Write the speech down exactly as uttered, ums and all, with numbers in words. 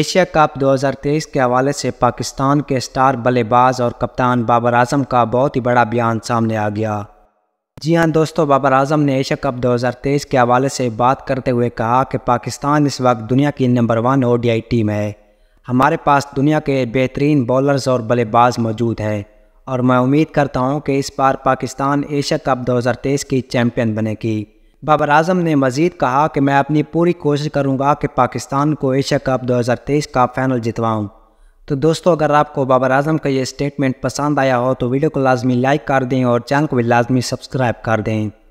Asia cup दो हज़ार तेईस के हवाले से पाकिस्तान के स्टार बल्लेबाज और कप्तान बाबर आजम का बहुत ही बड़ा बयान सामने आ गया। जी हां दोस्तों, बाबर आजम ने एशिया कप दो हज़ार तेईस के हवाले से बात करते हुए कहा कि पाकिस्तान इस वक्त दुनिया की नंबर वन ओडीआई टीम है। हमारे पास दुनिया के बेहतरीन बॉलर्स और बल्लेबाज मौजूद हैं और मैं उम्मीद करता हूं कि इस बार पाकिस्तान एशिया कप दो हज़ार तेईस की चैम्पियन बनेगी। बाबर आजम ने मजीद कहा कि मैं अपनी पूरी कोशिश करूंगा कि पाकिस्तान को एशिया कप दो हज़ार तेईस का फाइनल जितवाऊं। तो दोस्तों, अगर आपको बाबर आजम का ये स्टेटमेंट पसंद आया हो तो वीडियो को लाजमी लाइक कर दें और चैनल को भी लाजमी सब्सक्राइब कर दें।